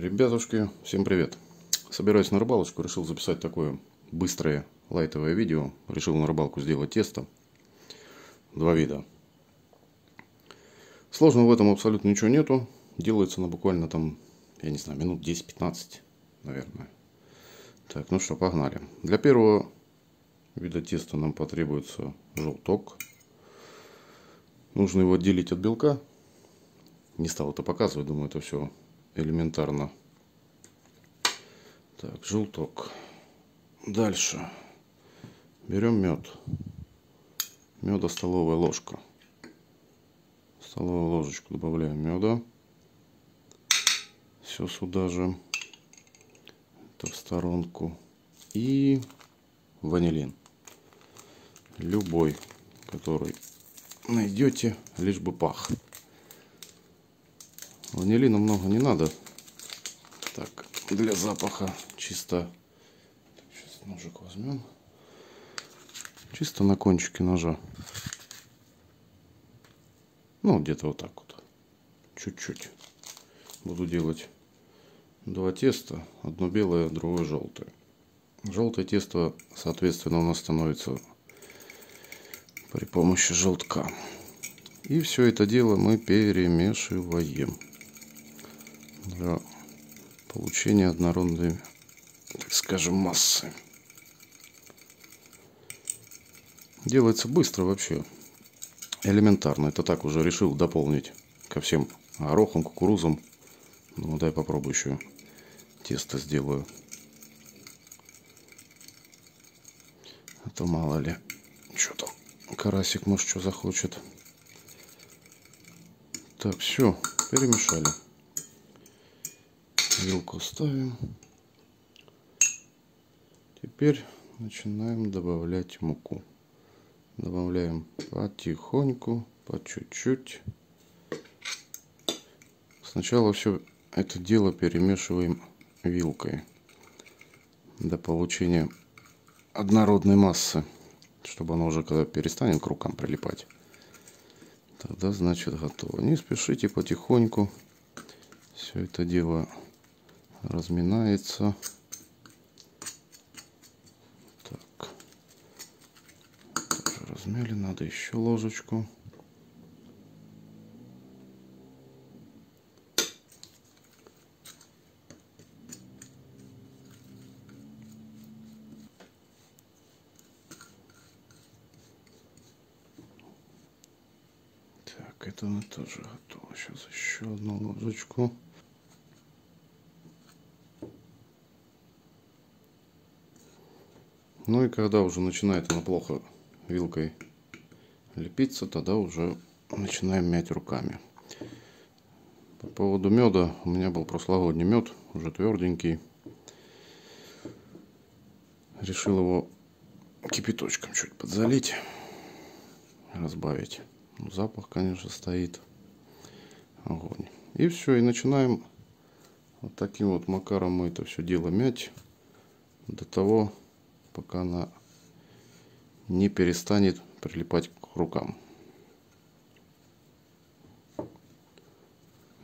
Ребятушки, всем привет! Собираюсь на рыбалочку, решил записать такое быстрое лайтовое видео. Решил на рыбалку сделать тесто. Два вида. Сложного в этом абсолютно ничего нету. Делается оно буквально там, я не знаю, минут 10-15, наверное. Так, ну что, погнали. Для первого вида теста нам потребуется желток. Нужно его отделить от белка. Не стал это показывать, думаю, это все элементарно. Так, желток. Дальше. Берем мед. Меда столовая ложка. Столовую ложечку добавляем меда. Все сюда же. Это в сторонку. И ванилин. Любой, который найдете, лишь бы пах. Ванилина много не надо. Так, для запаха чисто. Так, сейчас ножик возьмем. Чисто на кончике ножа. Ну, где-то вот так вот. Чуть-чуть. Буду делать два теста. Одно белое, другое желтое. Желтое тесто, соответственно, у нас становится при помощи желтка. И все это дело мы перемешиваем. Для получения однородной, так скажем, массы. Делается быстро вообще. Элементарно. Это так уже решил дополнить ко всем горохам, кукурузам. Ну, дай попробую еще тесто сделаю. А то мало ли. Что там? Карасик, может, что захочет. Так, все. Перемешали. Вилку ставим. Теперь начинаем добавлять муку. Добавляем потихоньку, по чуть-чуть. Сначала все это дело перемешиваем вилкой до получения однородной массы, чтобы она уже когда перестанет к рукам прилипать, тогда значит готово. Не спешите, потихоньку все это дело разминается. Так. Тоже размяли, надо еще ложечку. Так, это она тоже готова. Сейчас еще одну ложечку. Ну и когда уже начинает она плохо вилкой лепиться, тогда уже начинаем мять руками. По поводу меда, у меня был прошлогодний мед, уже тверденький. Решил его кипяточком чуть подзалить, разбавить. Запах, конечно, стоит. Огонь. И все, и начинаем вот таким вот макаром мы это все дело мять до того, пока она не перестанет прилипать к рукам.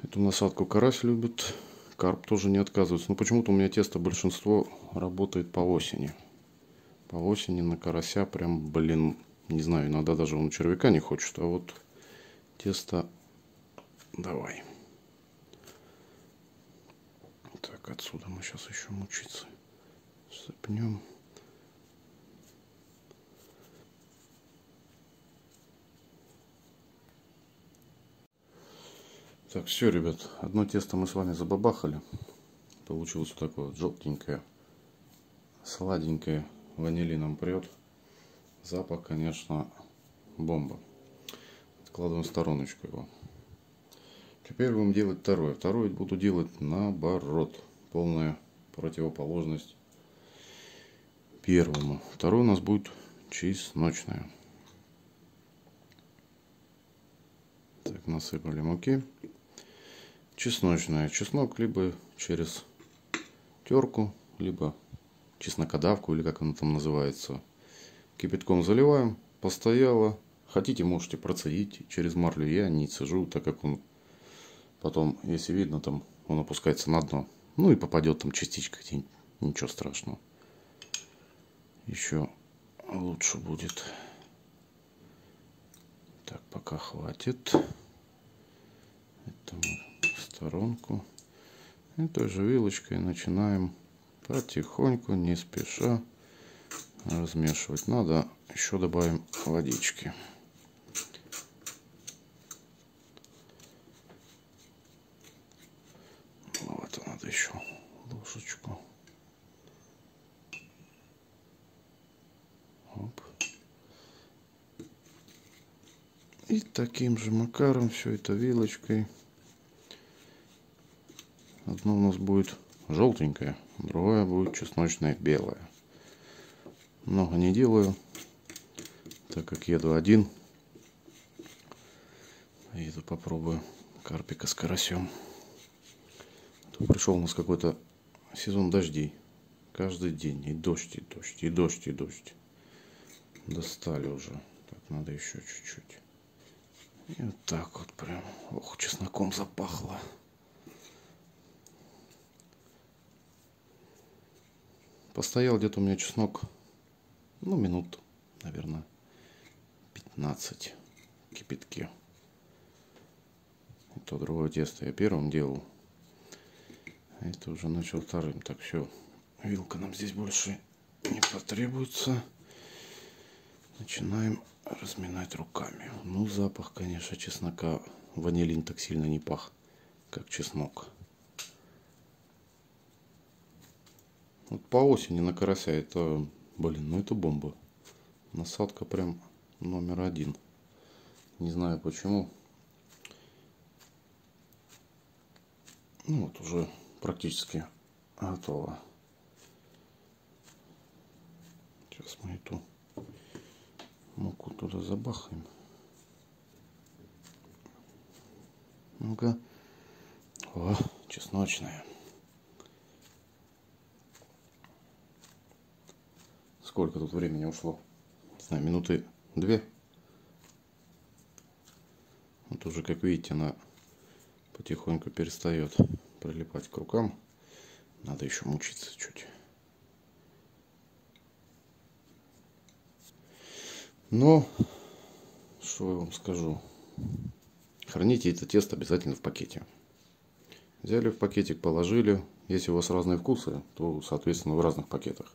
Эту насадку карась любит, карп тоже не отказывается. Но почему-то у меня тесто большинство работает по осени. По осени на карася прям, блин, не знаю, иногда даже он червяка не хочет. А вот тесто давай. Так, отсюда мы сейчас еще мучиться сыпнем. Так, все, ребят, одно тесто мы с вами забабахали. Получилось вот такое вот желтенькое, сладенькое, ванилином прет. Запах, конечно, бомба. Откладываем в стороночку его. Теперь будем делать второе. Второе буду делать наоборот. Полная противоположность первому. Второе у нас будет чесночное. Так, насыпали муки. Чесночная. Чеснок либо через терку, либо чеснокодавку, или как она там называется. Кипятком заливаем. Постояло. Хотите, можете процедить через марлю. Я не цежу, так как он потом, если видно, там он опускается на дно. Ну и попадет там частичка где-нибудь. Ничего страшного. Еще лучше будет. Так, пока хватит. Это мы в сторонку. И той же вилочкой начинаем потихоньку, не спеша размешивать. Надо еще добавим водички. Вот, надо еще ложечку. Оп. И таким же макаром все это вилочкой. Одно у нас будет желтенькое, другое будет чесночное белое. Много не делаю, так как еду один. Еду попробую карпика с карасем. Тут пришел у нас какой-то сезон дождей. Каждый день и дождь, и дождь, и дождь, и дождь. Достали уже. Так, надо еще чуть-чуть. И вот так вот прям. Ох, чесноком запахло. Постоял где-то у меня чеснок, ну, минут, наверное, 15 в кипятке. И то другое тесто я первым делал. А это уже начал вторым. Так, все, вилка нам здесь больше не потребуется. Начинаем разминать руками. Ну, запах, конечно, чеснока. Ванилин так сильно не пах, как чеснок. Вот по осени на карася это, блин, ну это бомба. Насадка прям номер один. Не знаю почему. Ну вот уже практически готово. Сейчас мы эту муку туда забахаем. Ну-ка. О, чесночная. Сколько тут времени ушло? Не знаю, минуты две. Вот уже, как видите, она потихоньку перестает прилипать к рукам. Надо еще мучиться чуть. Но, что я вам скажу. Храните это тесто обязательно в пакете. Взяли в пакетик, положили. Если у вас разные вкусы, то, соответственно, в разных пакетах.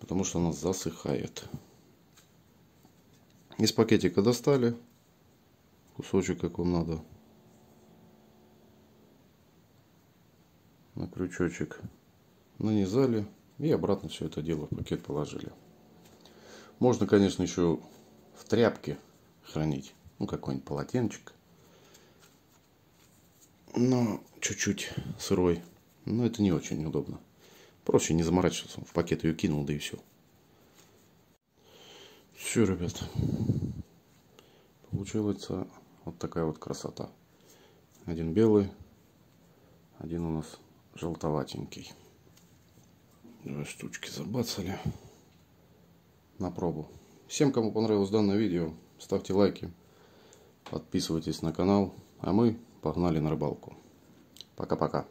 Потому что она засыхает. Из пакетика достали кусочек, как вам надо, на крючочек нанизали и обратно все это дело в пакет положили. Можно, конечно, еще в тряпке хранить, ну, какой-нибудь полотенчик, но чуть-чуть сырой, но это не очень удобно. Проще не заморачиваться. В пакет ее кинул, да и все. Все, ребят. Получается вот такая вот красота. Один белый, один у нас желтоватенький. Две штучки забацали на пробу. Всем, кому понравилось данное видео, ставьте лайки, подписывайтесь на канал. А мы погнали на рыбалку. Пока-пока.